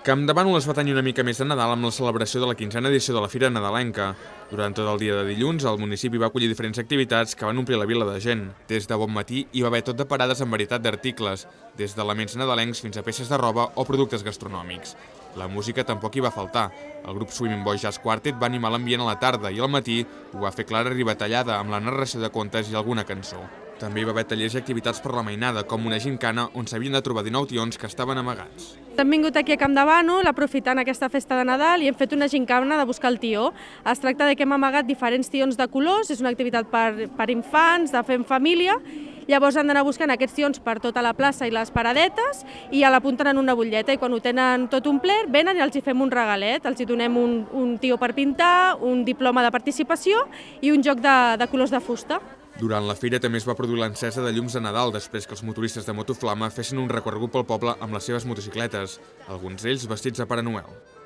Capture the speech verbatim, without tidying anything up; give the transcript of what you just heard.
Campdevànol es va tenir una mica més de Nadal amb la celebració de la quinzena edició de la Fira Nadalenca. Durant tot el dia de dilluns, el municipi va acollir diferents activitats que van omplir la vila de gent. Des de bon matí hi va haver tot de parades amb varietat d'articles, des d'elements nadalencs fins a peces de roba o productes gastronòmics. La música tampoc hi va faltar. El grup Swimming Boys Jazz Quartet va animar l'ambient a la tarda i al matí ho va fer Clara Ribatallada amb la narració de contes i alguna cançó. També hi va haver tallers i activitats per la mainada, com una gincana on s'havien de trobar dinou tions que estaven amagats. Hem vingut aquí a Campdevànol aprofitant aquesta festa de Nadal i hem fet una gincana de buscar el tió. Es tracta de que hem amagat diferents tions de colors, és una activitat per, per infants, de fer en família. Llavors han d'anar buscant aquests tions per tota la plaça i les paradetes i ja l'apunten en una butlleta i quan ho tenen tot omplert venen i els hi fem un regalet, els hi donem un, un tió per pintar, un diploma de participació i un joc de, de colors de fusta. Durant la fira també es va produir l'encesa de llums de Nadal després que els motoristes de Motoflama fessin un recorregut pel poble amb les seves motocicletes, alguns d'ells vestits de Paranoel.